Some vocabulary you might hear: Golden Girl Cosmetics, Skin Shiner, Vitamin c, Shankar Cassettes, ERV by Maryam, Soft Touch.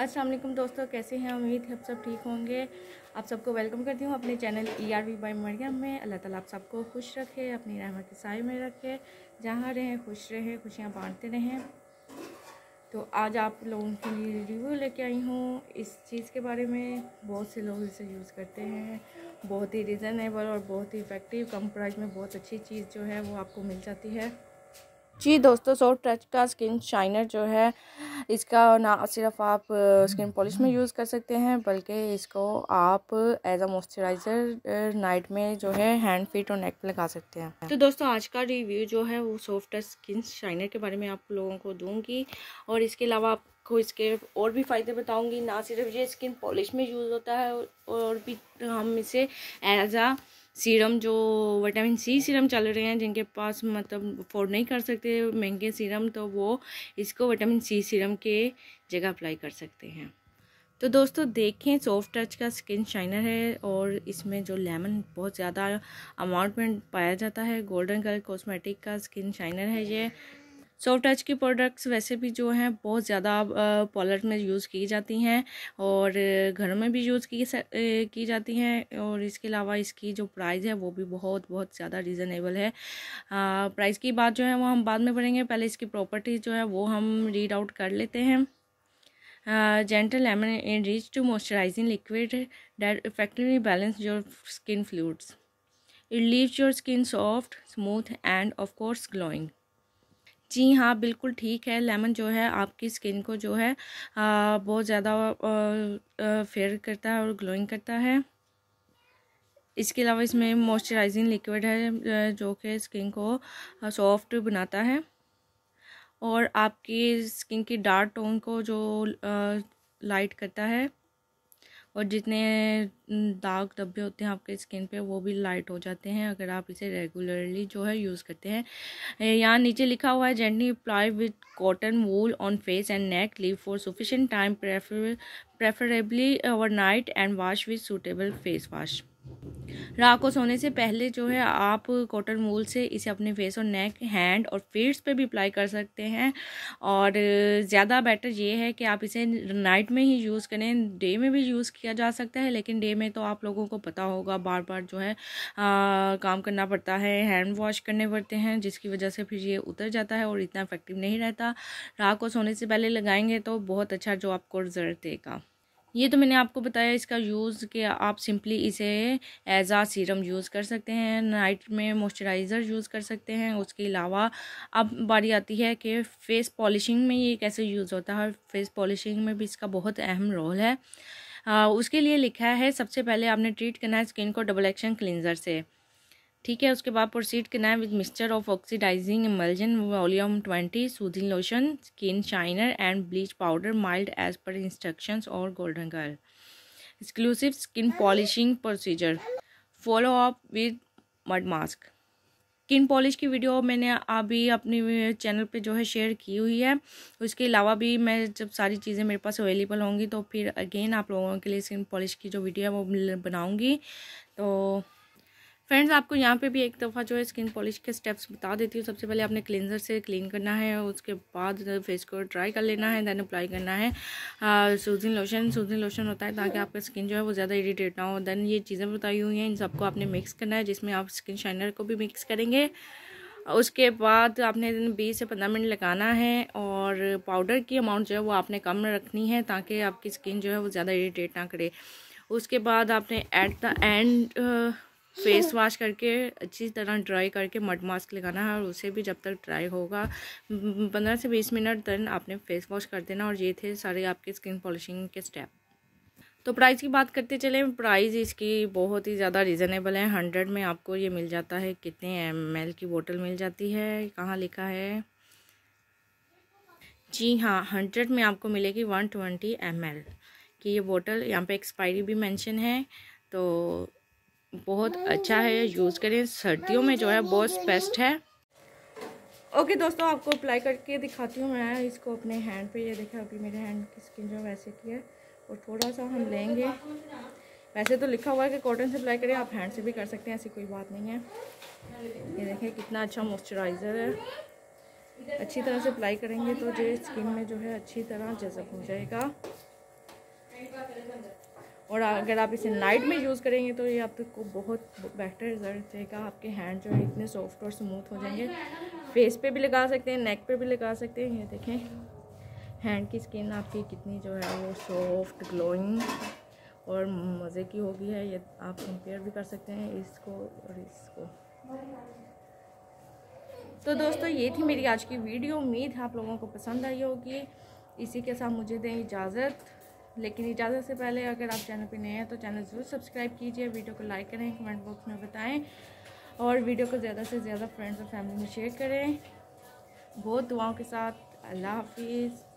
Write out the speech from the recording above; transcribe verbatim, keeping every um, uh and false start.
अस्सलाम वालेकुम दोस्तों, कैसे हैं? उम्मीद है आप सब ठीक होंगे। आप सबको वेलकम करती हूँ अपने channel E R V by Mariyam में। अल्लाह ताला आप सबको खुश रखे, अपनी रहमत के साए में रखे, जहाँ रहें खुश रहें, खुशियाँ बांटते रहें। तो आज आप लोगों के लिए रिव्यू लेके आई हूँ इस चीज़ के बारे में। बहुत से लोग इसे यूज़ करते हैं, बहुत ही रीज़नेबल और बहुत ही इफ़ेक्टिव, कम प्राइस में बहुत अच्छी चीज़ जो है वो आपको मिल जाती है। जी दोस्तों, सॉफ्ट टच का स्किन शाइनर जो है, इसका ना सिर्फ आप स्किन पॉलिश में यूज़ कर सकते हैं, बल्कि इसको आप एज अ मॉइस्चराइज़र नाइट में जो है हैंड, फीट और नेक पे लगा सकते हैं। तो दोस्तों, आज का रिव्यू जो है वो सॉफ्ट टच स्किन शाइनर के बारे में आप लोगों को दूंगी, और इसके अलावा आपको इसके और भी फ़ायदे बताऊँगी। ना सिर्फ ये स्किन पॉलिश में यूज़ होता है, और भी हम इसे एज आ सीरम, जो विटामिन सी सीरम चल रहे हैं, जिनके पास मतलब अफोर्ड नहीं कर सकते महंगे सीरम, तो वो इसको विटामिन सी सीरम के जगह अप्लाई कर सकते हैं। तो दोस्तों देखें, सॉफ्ट टच का स्किन शाइनर है, और इसमें जो लेमन बहुत ज़्यादा अमाउंट में पाया जाता है। गोल्डन गर्ल कॉस्मेटिक का स्किन शाइनर है ये। सॉफ्ट टच की प्रोडक्ट्स वैसे भी जो हैं बहुत ज़्यादा पार्लर में यूज़ की जाती हैं और घरों में भी यूज़ की की जाती हैं, और इसके अलावा इसकी जो प्राइस है वो भी बहुत बहुत ज़्यादा रीज़नेबल है। प्राइस की बात जो है वो हम बाद में पढ़ेंगे, पहले इसकी प्रॉपर्टीज़ जो है वो हम रीड आउट कर लेते हैं। Gentle lemon enriched moisturising liquid that effectively balance your skin fluids, it leaves your skin soft, smooth and of course glowing. जी हाँ, बिल्कुल ठीक है। लेमन जो है आपकी स्किन को जो है आ, बहुत ज़्यादा फेयर करता है और ग्लोइंग करता है। इसके अलावा इसमें मॉइस्चराइजिंग लिक्विड है जो कि स्किन को सॉफ्ट बनाता है, और आपकी स्किन की डार्क टोन को जो आ, लाइट करता है, और जितने दाग धब्बे होते हैं आपके स्किन पे वो भी लाइट हो जाते हैं अगर आप इसे रेगुलरली जो है यूज़ करते हैं। यहाँ नीचे लिखा हुआ है, gently apply with cotton wool on face and neck, leave for sufficient time, prefer preferably overnight and wash with suitable face wash. रात को सोने से पहले जो है आप कॉटन वूल से इसे अपने फेस और नेक, हैंड और फीट्स पे भी अप्लाई कर सकते हैं, और ज़्यादा बेटर ये है कि आप इसे नाइट में ही यूज़ करें। डे में भी यूज़ किया जा सकता है, लेकिन डे में तो आप लोगों को पता होगा बार बार जो है आ, काम करना पड़ता है, हैंड वॉश करने पड़ते हैं, जिसकी वजह से फिर ये उतर जाता है और इतना इफेक्टिव नहीं रहता। रात को सोने से पहले लगाएंगे तो बहुत अच्छा जो आपको रिजल्ट देगा। ये तो मैंने आपको बताया इसका यूज़, कि आप सिंपली इसे एज आ सीरम यूज़ कर सकते हैं, नाइट में मॉइस्चराइज़र यूज़ कर सकते हैं। उसके अलावा अब बारी आती है कि फ़ेस पॉलिशिंग में ये कैसे यूज़ होता है। फेस पॉलिशिंग में भी इसका बहुत अहम रोल है। आ, उसके लिए लिखा है, सबसे पहले आपने ट्रीट करना है स्किन को डबल एक्शन क्लिनजर से, ठीक है। उसके बाद प्रोसीड करना है with mixture of oxidising emulsion volume twenty, soothing lotion, skin shiner and bleach powder, mild as per instructions और golden girl. Exclusive skin polishing procedure, follow up with mud mask. Skin polish की video मैंने अभी अपने channel पे जो है share की हुई है। उसके अलावा भी मैं जब सारी चीज़ें मेरे पास अवेलेबल होंगी तो फिर अगेन आप लोगों के लिए स्किन पॉलिश की जो वीडियो है वो बनाऊँगी। तो फ्रेंड्स, आपको यहाँ पे भी एक दफ़ा जो है स्किन पॉलिश के स्टेप्स बता देती हूँ। सबसे पहले आपने क्लींजर से क्लीन करना है, उसके बाद फेस को ड्राई कर लेना है, दैन अप्लाई करना है सूदिंग लोशन। सूदिंग लोशन होता है ताकि आपका स्किन जो है वो ज़्यादा इरिटेट ना हो। दैन ये चीज़ें बताई हुई हैं, इन सबको आपने मिक्स करना है, जिसमें आप स्किन शाइनर को भी मिक्स करेंगे। उसके बाद आपने बीस से पंद्रह मिनट लगाना है, और पाउडर की अमाउंट जो है वो आपने कम रखनी है ताकि आपकी स्किन जो है वो ज़्यादा इरिटेट ना करे। उसके बाद आपने at the end face wash करके अच्छी तरह ड्राई करके मड मास्क लगाना है, और उसे भी जब तक ड्राई होगा पंद्रह से बीस मिनट तक आपने फेस वॉश कर देना। और ये थे सारे आपके स्किन पॉलिशिंग के स्टेप। तो प्राइस की बात करते चले, प्राइस इसकी बहुत ही ज़्यादा रीज़नेबल है। हंड्रेड में आपको ये मिल जाता है, कितने एम एल की बोतल मिल जाती है, कहाँ लिखा है? जी हाँ, हंड्रेड में आपको मिलेगी वन ट्वेंटी एम एल की ये बोतल। यहाँ पे एक्सपायरी भी मेंशन है, तो बहुत अच्छा है, यूज़ करें। सर्दियों में जो है बहुत बेस्ट है। ओके दोस्तों, आपको अप्लाई करके दिखाती हूँ मैं इसको अपने हैंड पे। ये देखा, अभी मेरे हैंड की स्किन जो वैसे की है, और थोड़ा सा हम लेंगे। वैसे तो लिखा हुआ है कि कॉटन से अप्लाई करें, आप हैंड से भी कर सकते हैं, ऐसी कोई बात नहीं है। ये देखें कितना अच्छा मॉइस्चराइज़र है। अच्छी तरह से अप्लाई करेंगे तो जो स्किन में जो है अच्छी तरह जज़ब हो जाएगा। और अगर आप इसे नाइट में यूज़ करेंगे तो ये आपको बहुत बेहतर रिजल्ट देगा। आपके हैंड जो है इतने सॉफ्ट और स्मूथ हो जाएंगे। फेस पे भी लगा सकते हैं, नेक पे भी लगा सकते हैं। ये देखें हैंड की स्किन आपकी कितनी जो है वो सॉफ्ट, ग्लोइंग और मज़े की होगी है। ये आप कंपेयर भी कर सकते हैं इसको और इसको। तो दोस्तों ये थी मेरी आज की वीडियो। उम्मीद है आप लोगों को पसंद आई होगी। इसी के साथ मुझे दें इजाज़त, लेकिन इजाज़त से पहले अगर आप चैनल पर नए हैं तो चैनल ज़रूर सब्सक्राइब कीजिए, वीडियो को लाइक करें, कमेंट बॉक्स में बताएं और वीडियो को ज़्यादा से ज़्यादा फ्रेंड्स और फैमिली में शेयर करें। बहुत दुआओं के साथ अल्लाह हाफिज़।